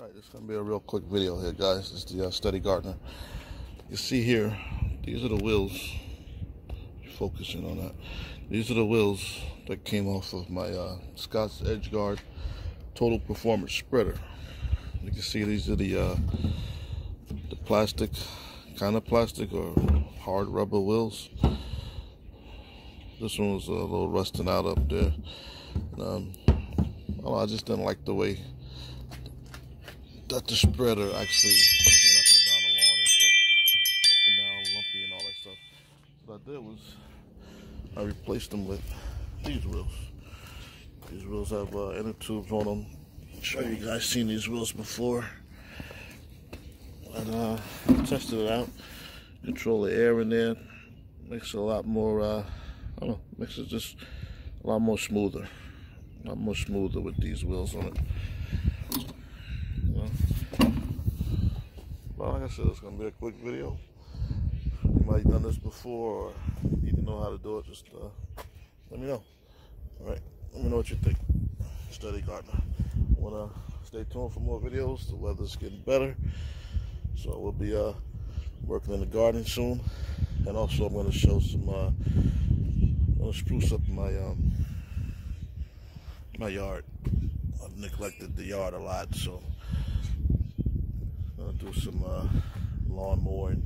Alright, this is going to be a real quick video here, guys. This is the Steady Gardener. You see here, these are the wheels. You're focusing on that. These are the wheels that came off of my Scott's Edgeguard Total Performance Spreader. You can see these are the plastic, kind of plastic or hard rubber wheels. This one was a little rusting out up there. Well, I just didn't like the way that the spreader actually went up and down the lawn. It's like up and down, lumpy and all that stuff. So what I did was I replaced them with these wheels. These wheels have inner tubes on them. I'm sure you guys seen these wheels before. And tested it out. Control the air in there. Makes it a lot more I don't know, makes it just a lot more smoother. A lot more smoother with these wheels on it. Well, like I said, it's going to be a quick video. You might have done this before or need to know how to do it. Just let me know. Alright, let me know what you think. Steady Gardener. I want to stay tuned for more videos. The weather's getting better. So we'll be working in the garden soon. And also I'm going to show some, I'm going to spruce up my, my yard. I've neglected the yard a lot, so I'll do some lawn mowing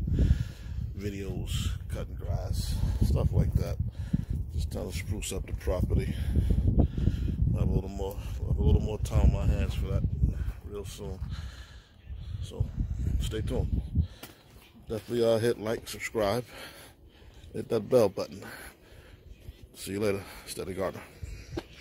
videos, cutting grass, stuff like that. Just trying to spruce up the property. I have a little more time on my hands for that real soon. So stay tuned. Definitely hit like, subscribe, hit that bell button. See you later, Steady Gardener.